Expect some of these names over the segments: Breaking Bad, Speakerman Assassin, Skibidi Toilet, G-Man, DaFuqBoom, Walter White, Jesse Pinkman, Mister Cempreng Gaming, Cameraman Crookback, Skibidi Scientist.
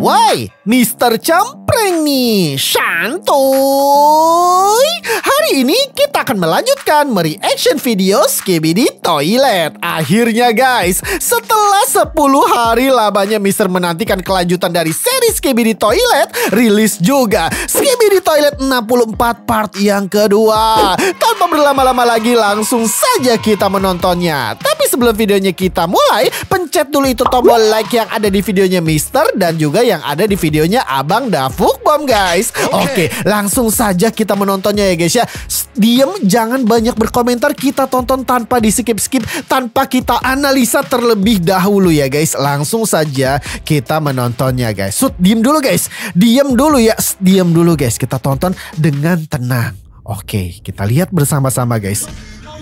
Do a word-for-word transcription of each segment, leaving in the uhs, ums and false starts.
Woi, Mister Cempreng nih, santuy. Hari ini kita akan melanjutkan mereaction video Skibidi Toilet. Akhirnya guys, setelah sepuluh hari lamanya Mister menantikan kelanjutan dari seri Skibidi Toilet, rilis juga Skibidi Toilet enam puluh empat part yang kedua. Tanpa berlama-lama lagi, langsung saja kita menontonnya. Tapi sebelum videonya kita mulai, pencet dulu itu tombol like yang ada di videonya Mister dan juga yang ada di videonya Abang DaFuqBoom guys. Oke, okay, langsung saja kita menontonnya ya guys ya. Diam, jangan banyak berkomentar, kita tonton tanpa di skip-skip, tanpa kita analisa terlebih dahulu ya guys. Langsung saja kita menontonnya guys. Sut, diam dulu guys. Diam dulu ya. Diam dulu guys. Kita tonton dengan tenang. Oke, okay, kita lihat bersama-sama guys.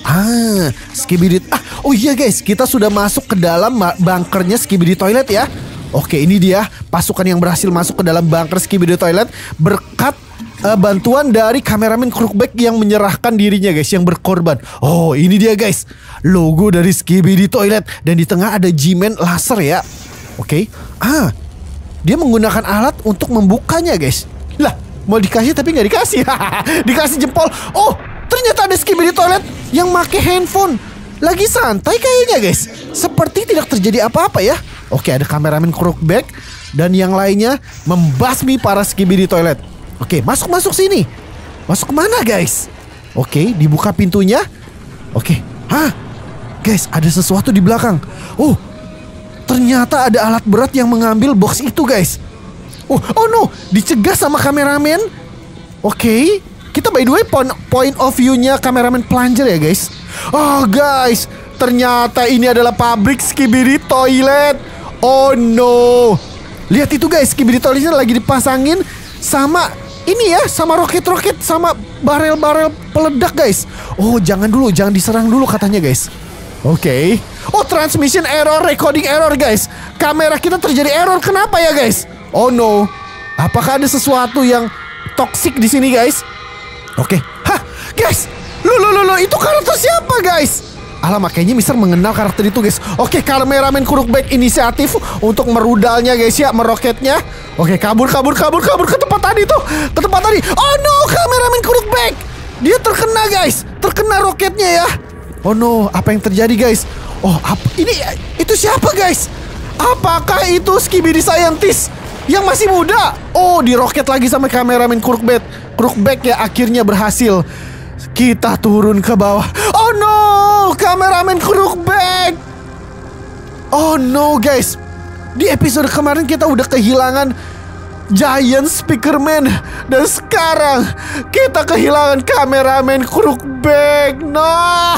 Ah, Skibidi. Ah, oh iya guys, kita sudah masuk ke dalam bunkernya Skibidi Toilet ya. Oke, ini dia pasukan yang berhasil masuk ke dalam bunker Skibidi Toilet berkat uh, bantuan dari Cameraman Crookback yang menyerahkan dirinya guys, yang berkorban. Oh, ini dia guys, logo dari Skibidi Toilet, dan di tengah ada G-Man laser ya. Oke, ah, dia menggunakan alat untuk membukanya guys. Lah, mau dikasih tapi nggak dikasih. Dikasih jempol. Oh, ternyata ada Skibidi Toilet yang make handphone. Lagi santai kayaknya guys, seperti tidak terjadi apa-apa ya. Oke, ada Cameraman Crookback dan yang lainnya membasmi para Skibidi Toilet. Oke, masuk-masuk sini. Masuk kemana guys? Oke, dibuka pintunya. Oke, hah? Guys, ada sesuatu di belakang. Oh, ternyata ada alat berat yang mengambil box itu guys. Oh, oh no, dicegah sama kameramen. Oke, kita by the way point, point of view-nya kameramen plunger ya guys. Oh guys, ternyata ini adalah pabrik Skibidi Toilet. Oh no. Lihat itu guys, Skibidi Toiletnya lagi dipasangin sama ini ya, sama roket-roket, sama barel-barel peledak guys. Oh, jangan dulu, jangan diserang dulu katanya guys. Oke. Okay. Oh, transmission error, recording error guys. Kamera kita terjadi error, kenapa ya guys? Oh no. Apakah ada sesuatu yang toksik di sini guys? Oke. Okay. Hah, guys. Lu lu lu itu karakter siapa guys? Alah, makanya Mister mengenal karakter itu guys. Oke, Cameraman Crookback inisiatif untuk merudalnya guys ya, meroketnya. Oke, kabur kabur kabur kabur ke tempat tadi tuh, ke tempat tadi. Oh no, Cameraman Crookback, dia terkena guys, terkena roketnya ya. Oh no, apa yang terjadi guys? Oh, apa ini? Itu siapa guys? Apakah itu Skibidi Scientist yang masih muda? Oh, diroket lagi sama Cameraman Crookback. Crookback ya, akhirnya berhasil. Kita turun ke bawah. Oh no, Cameraman Crookback. Oh no guys, di episode kemarin kita udah kehilangan Giant Speakerman, dan sekarang kita kehilangan Cameraman Crookback. No,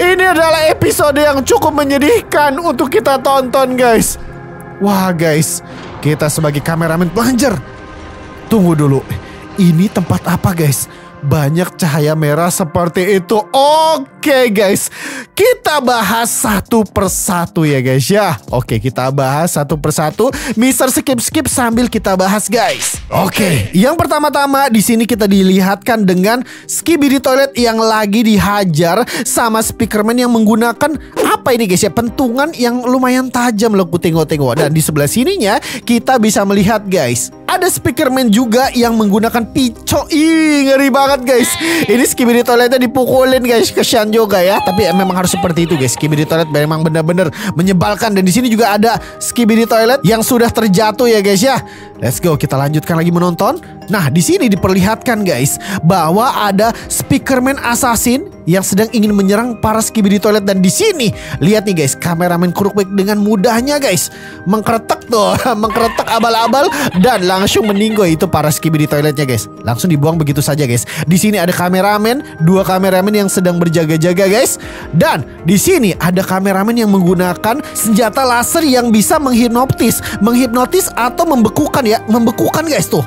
ini adalah episode yang cukup menyedihkan untuk kita tonton guys. Wah guys, kita sebagai kameramen plunger, tunggu dulu, ini tempat apa guys? Banyak cahaya merah seperti itu. Oke guys, kita bahas satu persatu ya guys ya. Oke, kita bahas satu persatu. Mister skip-skip sambil kita bahas guys. Oke, yang pertama-tama di sini kita dilihatkan dengan Skibidi Toilet yang lagi dihajar sama Speakerman yang menggunakan apa ini guys ya, pentungan yang lumayan tajam loh, kutingo-tingo. Dan di sebelah sininya kita bisa melihat guys, ada Speakerman juga yang menggunakan pico. Ih, ngeri banget guys. Ini Skibidi Toiletnya dipukulin guys, kesian juga ya. Tapi ya, memang harus seperti itu guys. Skibidi Toilet memang benar-benar menyebalkan. Dan di sini juga ada Skibidi Toilet yang sudah terjatuh ya guys ya. Let's go, kita lanjutkan lagi menonton. Nah, di sini diperlihatkan guys bahwa ada Speakerman Assassin yang sedang ingin menyerang para Skibidi Toilet. Dan di sini lihat nih guys, Cameraman Crookback dengan mudahnya guys mengkretek tuh, mengkretek abal-abal dan langsung meninggoy itu para Skibidi Toiletnya guys. Langsung dibuang begitu saja guys. Di sini ada kameramen, dua kameramen yang sedang berjaga-jaga guys. Dan di sini ada kameramen yang menggunakan senjata laser yang bisa menghipnotis, menghipnotis atau membekukan ya, membekukan guys tuh.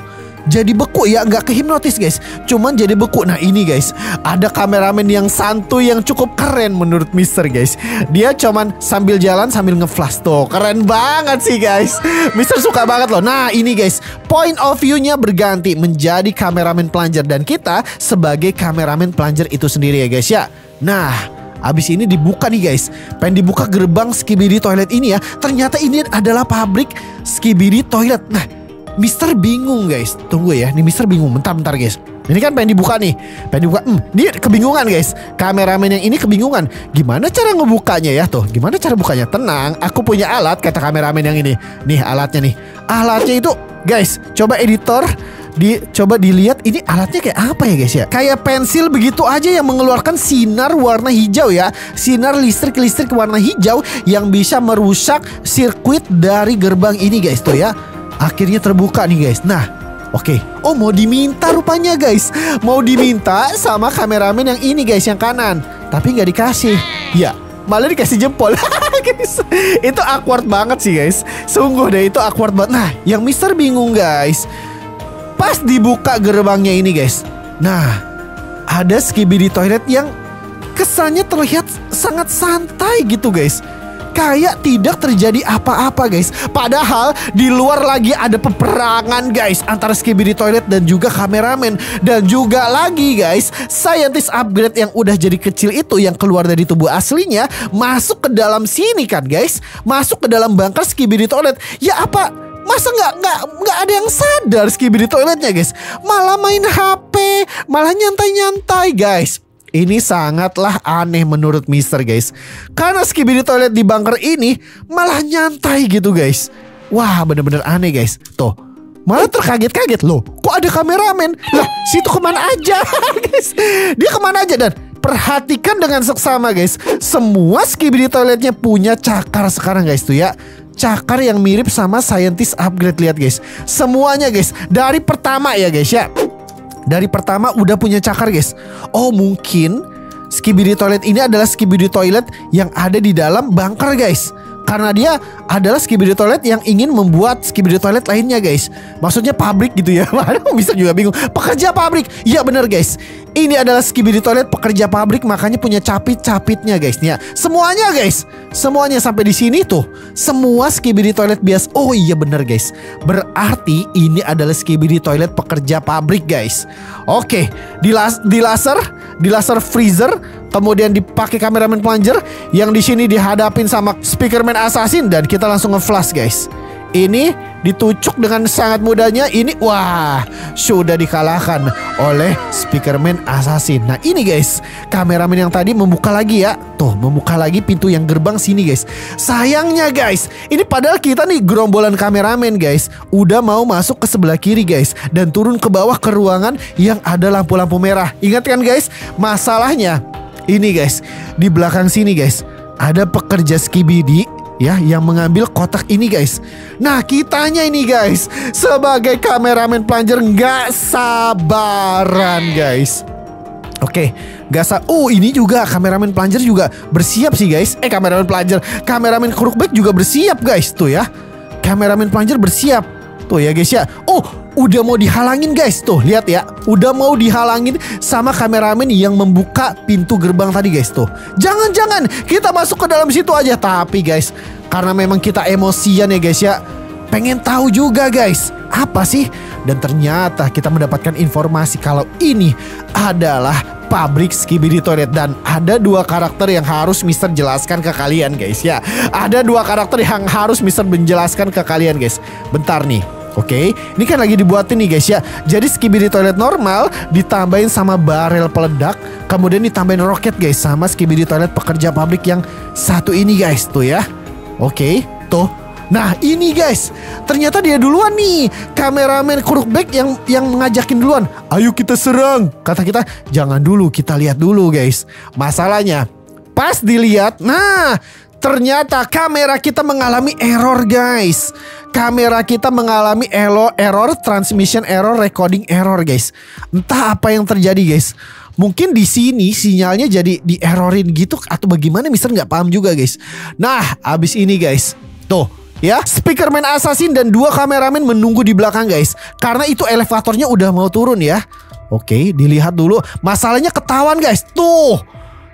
Jadi beku ya, nggak kehipnotis guys, cuman jadi beku. Nah ini guys, ada kameramen yang santuy yang cukup keren menurut Mister guys. Dia cuman sambil jalan sambil ngeflash tuh, keren banget sih guys. Mister suka banget loh. Nah ini guys, point of view-nya berganti menjadi kameramen plunger dan kita sebagai kameramen plunger itu sendiri ya guys ya. Nah, Abis ini dibuka nih guys, pengen dibuka gerbang Skibidi Toilet ini ya. Ternyata ini adalah pabrik Skibidi Toilet. Nah, Mister bingung guys. Tunggu ya, nih Mister bingung. Bentar-bentar guys. Ini kan pengen dibuka nih, pengen dibuka. Hmm, dia kebingungan guys. Kameramen yang ini kebingungan. Gimana cara ngebukanya ya tuh? Gimana cara bukanya? Tenang, aku punya alat, kata kameramen yang ini. Nih alatnya nih. Alatnya itu guys, coba editor di coba dilihat ini alatnya kayak apa ya guys ya? Kayak pensil begitu aja yang mengeluarkan sinar warna hijau ya. Sinar listrik-listrik warna hijau yang bisa merusak sirkuit dari gerbang ini guys tuh ya. Akhirnya terbuka nih guys. Nah, oke, okay. Oh mau diminta rupanya guys, mau diminta sama kameramen yang ini guys, yang kanan. Tapi nggak dikasih, ya malah dikasih jempol. Guys, itu awkward banget sih guys, sungguh deh itu awkward banget. Nah, yang Mister bingung guys, pas dibuka gerbangnya ini guys, nah ada Skibidi Toilet yang kesannya terlihat sangat santai gitu guys. Kayak tidak terjadi apa-apa guys. Padahal di luar lagi ada peperangan guys, antara Skibidi Toilet dan juga kameramen. Dan juga lagi guys, scientist upgrade yang udah jadi kecil itu, yang keluar dari tubuh aslinya, masuk ke dalam sini kan guys, masuk ke dalam bangker Skibidi Toilet. Ya apa? Masa nggak nggak nggak ada yang sadar Skibidi Toiletnya guys? Malah main H P, malah nyantai-nyantai guys. Ini sangatlah aneh menurut Mister guys, karena Skibidi Toilet di bunker ini malah nyantai gitu guys. Wah, bener-bener aneh guys. Tuh, malah terkaget-kaget loh. Kok ada kameramen? Lah, situ kemana aja guys? Dia kemana aja? Dan perhatikan dengan seksama guys, semua Skibidi Toiletnya punya cakar sekarang guys tuh ya. Cakar yang mirip sama Scientist Upgrade. Lihat guys, semuanya guys, dari pertama ya guys ya. Dari pertama udah punya cakar guys. Oh mungkin Skibidi Toilet ini adalah Skibidi Toilet yang ada di dalam bunker guys. Karena dia adalah Skibidi Toilet yang ingin membuat Skibidi Toilet lainnya guys. Maksudnya pabrik gitu ya. Mana bisa juga bingung. Pekerja pabrik. Iya bener guys, ini adalah Skibidi Toilet pekerja pabrik. Makanya punya capit-capitnya guys ya. Semuanya guys, semuanya sampai di sini tuh, semua Skibidi Toilet bias. Oh iya bener guys, berarti ini adalah Skibidi Toilet pekerja pabrik guys. Oke, di, las di laser, di laser freezer, kemudian dipakai kameramen plunger, yang di sini dihadapin sama Speakerman Assassin, dan kita langsung nge-flash guys. Ini ditucuk dengan sangat mudahnya. Ini wah, sudah dikalahkan oleh Speakerman Assassin. Nah ini guys, kameramen yang tadi membuka lagi ya. Tuh, membuka lagi pintu yang gerbang sini guys. Sayangnya guys, ini padahal kita nih gerombolan kameramen guys, udah mau masuk ke sebelah kiri guys, dan turun ke bawah ke ruangan yang ada lampu-lampu merah. Ingat kan guys, masalahnya ini guys, di belakang sini guys, ada pekerja Skibidi ya yang mengambil kotak ini guys. Nah kitanya ini guys, sebagai kameramen plunger nggak sabaran guys. Oke, nggak sab. Oh ini juga kameramen plunger juga bersiap sih guys. Eh kameramen plunger, kameramen Crookback juga bersiap guys tuh ya. Kameramen plunger bersiap tuh ya guys ya. Oh udah mau dihalangin guys. Tuh lihat ya, udah mau dihalangin sama kameramen yang membuka pintu gerbang tadi guys tuh. Jangan-jangan kita masuk ke dalam situ aja. Tapi guys, karena memang kita emosian ya guys ya, pengen tahu juga guys, apa sih? Dan ternyata kita mendapatkan informasi kalau ini adalah pabrik Skibidi Toilet, dan ada dua karakter yang harus Mister jelaskan ke kalian guys ya. Ada dua karakter yang harus Mister menjelaskan ke kalian guys. Bentar nih. Oke, okay, ini kan lagi dibuatin nih guys ya. Jadi Skibidi Toilet normal ditambahin sama barel peledak, kemudian ditambahin roket guys, sama Skibidi Toilet pekerja pabrik yang satu ini guys tuh ya. Oke, okay, tuh. Nah ini guys, ternyata dia duluan nih, kameramen Crookback yang yang mengajakin duluan. Ayo kita serang, kata kita. Jangan dulu, kita lihat dulu guys. Masalahnya, pas dilihat, nah ternyata kamera kita mengalami error guys. Kamera kita mengalami error, error, transmission error, recording error guys. Entah apa yang terjadi guys. Mungkin di sini sinyalnya jadi dierorin gitu atau bagaimana, Mister nggak paham juga guys. Nah, abis ini guys, tuh ya, Speakerman Assassin dan dua kameramen menunggu di belakang guys, karena itu elevatornya udah mau turun ya. Oke, dilihat dulu. Masalahnya ketahuan guys. Tuh,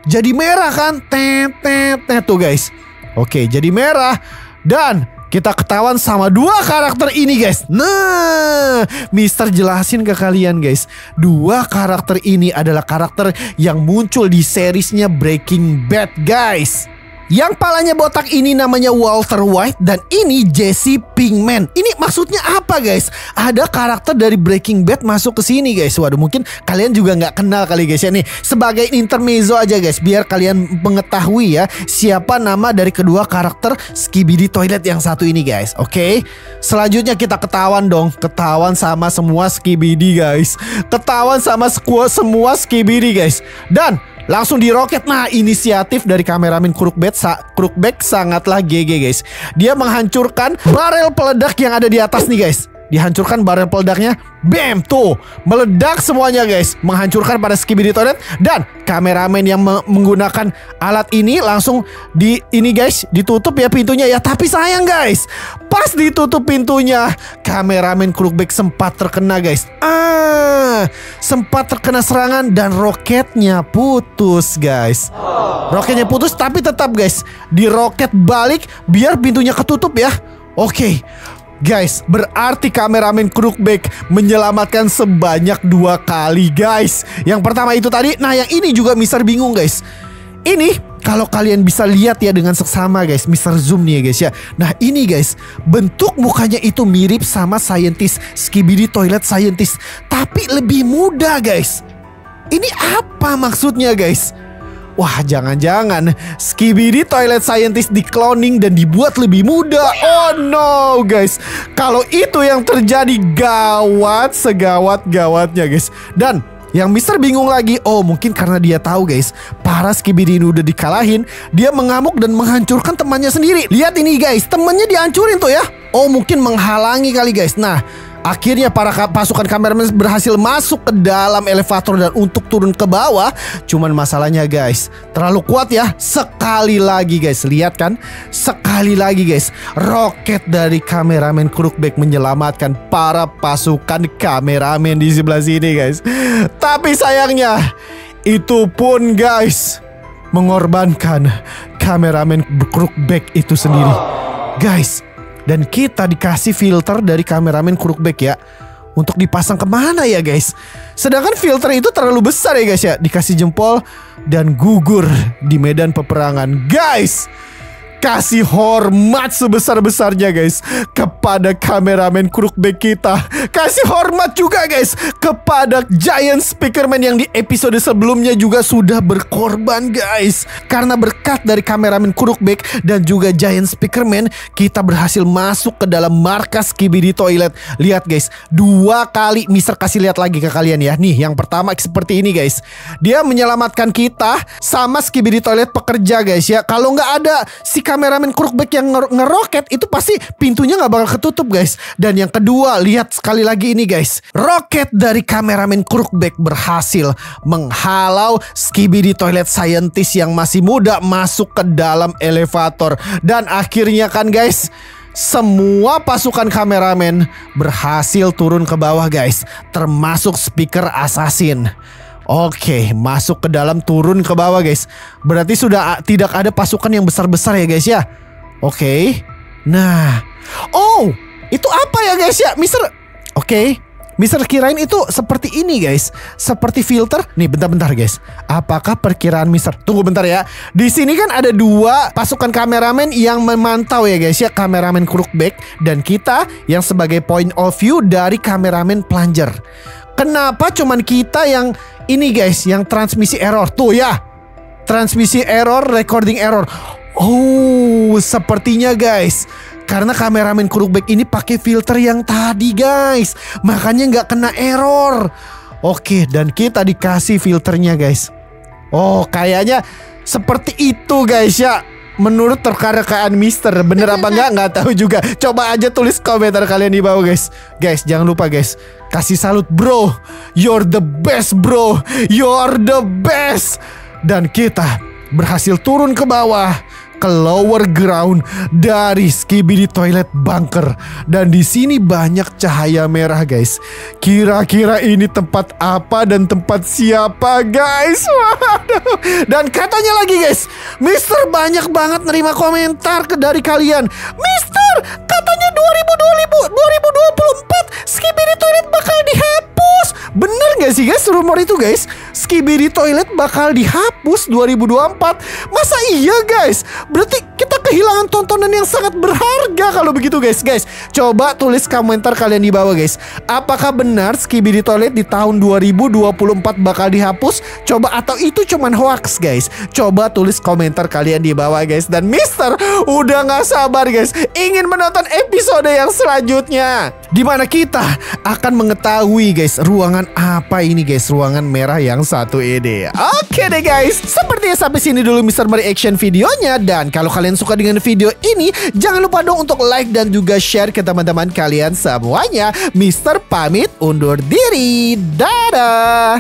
jadi merah kan? Tet tet tet tuh guys. Oke, jadi merah dan Kita ketahuan sama dua karakter ini, guys. Nah, Mister jelasin ke kalian, guys. Dua karakter ini adalah karakter yang muncul di seriesnya Breaking Bad, guys. Yang palanya botak ini namanya Walter White dan ini Jesse Pinkman. Ini maksudnya apa, guys? Ada karakter dari Breaking Bad masuk ke sini, guys. Waduh, mungkin kalian juga nggak kenal kali, guys, ya nih. Sebagai intermezzo aja, guys, biar kalian mengetahui ya siapa nama dari kedua karakter Skibidi Toilet yang satu ini, guys. Oke. Selanjutnya kita ketahuan dong, ketahuan sama semua Skibidi, guys. Ketahuan sama semua Skibidi, guys. Dan langsung diroket. Nah, inisiatif dari Cameraman Crookback, sa Crookback sangatlah G G, guys. Dia menghancurkan barel peledak yang ada di atas nih, guys. Dihancurkan barel peledaknya. Bam, tuh meledak semuanya, guys. Menghancurkan pada Skibidi Toilet. Dan kameramen yang me menggunakan alat ini langsung di ini, guys, ditutup ya pintunya ya. Tapi sayang, guys, pas ditutup pintunya, Cameraman Crookback sempat terkena, guys. Ah, sempat terkena serangan dan roketnya putus, guys. Roketnya putus tapi tetap, guys, diroket balik biar pintunya ketutup ya. Oke, guys, berarti Cameraman Crookback menyelamatkan sebanyak dua kali, guys. Yang pertama itu tadi. Nah, yang ini juga Mister bingung, guys. Ini kalau kalian bisa lihat ya dengan seksama, guys. Mister zoom nih ya, guys ya. Nah, ini, guys, bentuk mukanya itu mirip sama Scientist, Skibidi Toilet Scientist, tapi lebih muda, guys. Ini apa maksudnya, guys? Wah, jangan-jangan Skibidi Toilet Scientist di-cloning dan dibuat lebih muda. Oh no, guys. Kalau itu yang terjadi, gawat segawat-gawatnya, guys. Dan yang Mister bingung lagi. Oh, mungkin karena dia tahu, guys, para Skibidi ini udah dikalahin, dia mengamuk dan menghancurkan temannya sendiri. Lihat ini, guys, temannya dihancurin tuh ya. Oh, mungkin menghalangi kali, guys. Nah, akhirnya para pasukan kameramen berhasil masuk ke dalam elevator dan untuk turun ke bawah. Cuman masalahnya, guys, terlalu kuat ya. Sekali lagi, guys, lihat kan? Sekali lagi, guys, roket dari Cameraman Crookback menyelamatkan para pasukan kameramen di sebelah sini, guys. Tapi sayangnya, itu pun, guys, mengorbankan Cameraman Crookback itu sendiri, guys. Dan kita dikasih filter dari Cameraman Crookback ya, untuk dipasang kemana ya, guys. Sedangkan filter itu terlalu besar ya, guys ya. Dikasih jempol dan gugur di medan peperangan, guys. Kasih hormat sebesar-besarnya, guys, kepada Cameraman Crookback kita. Kasih hormat juga, guys, kepada Giant Speakerman yang di episode sebelumnya juga sudah berkorban, guys. Karena berkat dari Cameraman Crookback dan juga Giant Speakerman, kita berhasil masuk ke dalam markas Skibidi Toilet. Lihat, guys, dua kali. Mister kasih lihat lagi ke kalian ya. Nih, yang pertama seperti ini, guys. Dia menyelamatkan kita sama Skibidi Toilet pekerja, guys ya. Kalau nggak ada si Cameraman Crookback yang ngeroket itu, pasti pintunya nggak bakal ketutup, guys. Dan yang kedua, lihat sekali lagi ini, guys. Roket dari Cameraman Crookback berhasil menghalau Skibidi Toilet Scientist yang masih muda masuk ke dalam elevator. Dan akhirnya kan, guys, semua pasukan kameramen berhasil turun ke bawah, guys, termasuk Speaker Assassin. Oke, masuk ke dalam, turun ke bawah, guys. Berarti sudah tidak ada pasukan yang besar-besar ya, guys ya. Oke. Nah, oh, itu apa ya, guys ya, Mister? Oke, Mister kirain itu seperti ini, guys, seperti filter. Nih, bentar-bentar, guys. Apakah perkiraan Mister? Tunggu bentar ya. Di sini kan ada dua pasukan kameramen yang memantau ya, guys ya. Cameraman Crookback dan kita yang sebagai point of view dari Cameraman Plunger. Kenapa cuman kita yang ini, guys, yang transmisi error tuh ya? Transmisi error, recording error. Oh, sepertinya, guys, karena Cameraman Crookback ini pakai filter yang tadi, guys, makanya nggak kena error. Oke, dan kita dikasih filternya, guys. Oh, kayaknya seperti itu, guys ya. Menurut terkarekaan Mister, bener apa enggak? Nggak tahu juga. Coba aja tulis komentar kalian di bawah, guys. Guys, jangan lupa, guys, kasih salut, bro. You're the best, bro. You're the best. Dan kita berhasil turun ke bawah ke lower ground dari Skibidi Toilet Bunker. Dan di sini banyak cahaya merah, guys. Kira-kira ini tempat apa dan tempat siapa, guys? Waduh. Dan katanya lagi, guys, Mister banyak banget nerima komentar ke dari kalian. Mister, katanya dua ribu dua puluh, dua ribu dua puluh empat Skibidi Toilet bakal dihapus. Bener gak sih, guys, rumor itu, guys? Skibidi Toilet bakal dihapus dua ribu dua puluh empat. Masa iya, guys? Berarti kita kehilangan tontonan yang sangat berharga kalau begitu, guys. Guys, coba tulis komentar kalian di bawah, guys. Apakah benar Skibidi Toilet di tahun dua ribu dua puluh empat bakal dihapus? Coba, atau itu cuman hoax, guys? Coba tulis komentar kalian di bawah, guys. Dan Mister udah gak sabar, guys, ingin menonton episode yang selanjutnya, dimana kita akan mengetahui, guys, ruangan apa ini, guys, ruangan merah yang satu ini. Oke deh, guys, sepertinya sampai sini dulu Mister mereaction videonya. Dan kalau kalian suka dengan video ini, jangan lupa dong untuk like dan juga share ke teman-teman kalian semuanya. Mister pamit undur diri. Dadah.